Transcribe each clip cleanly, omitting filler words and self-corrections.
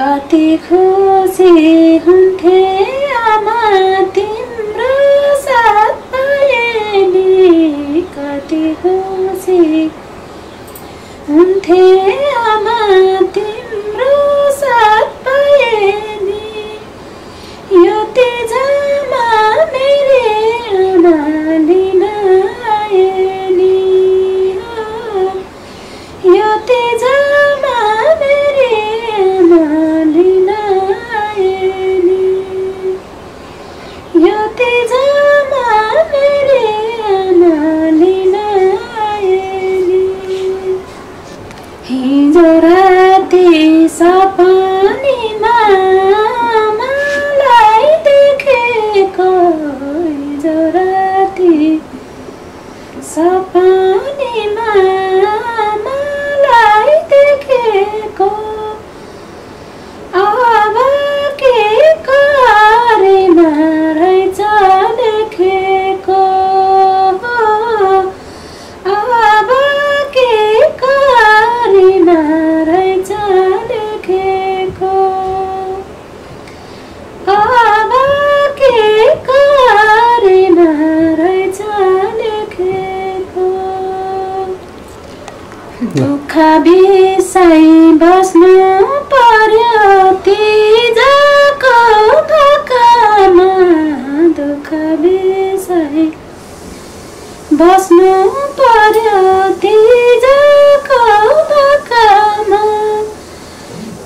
Kati khushi hunte ama timro Bisai basnu paryo tijako dhakama dukha bisai basnu paryo tijako dhakama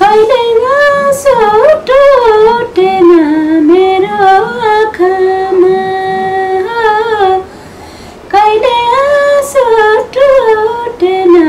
kailai naso tote na mero akhama kailai naso tote na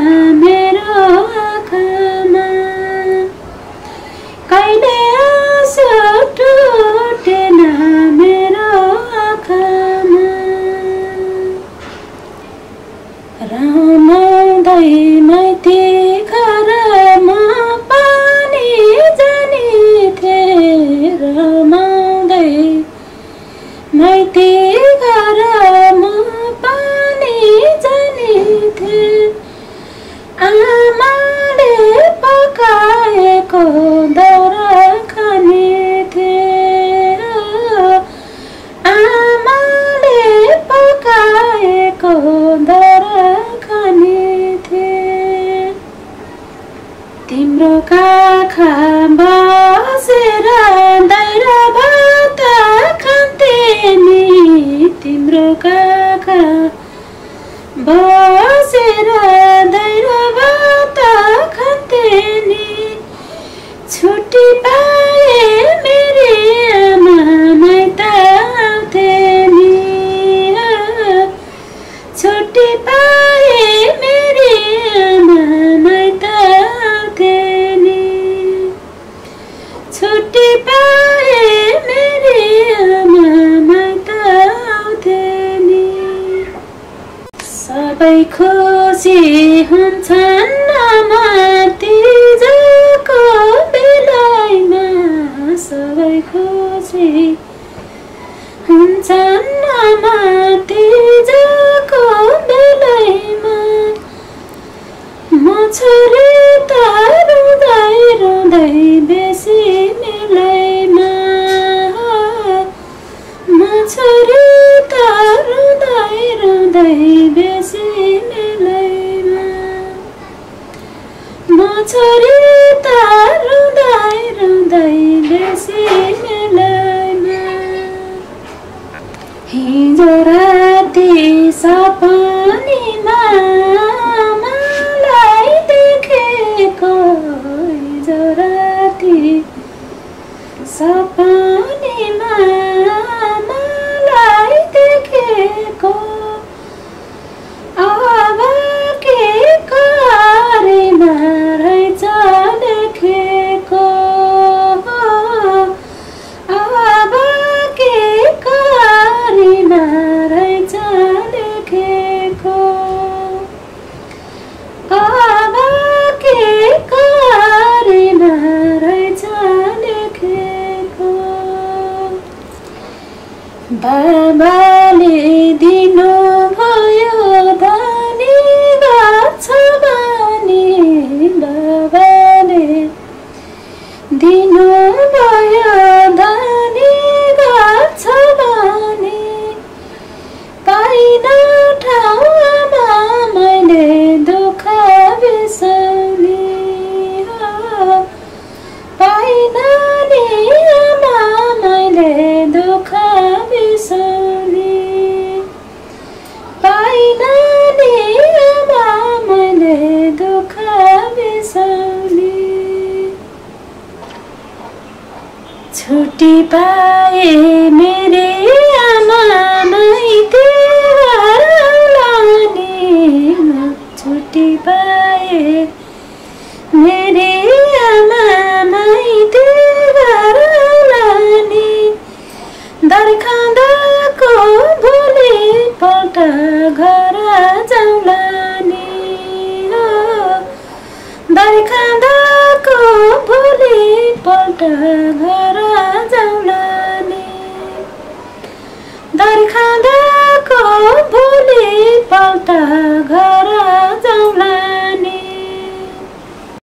घर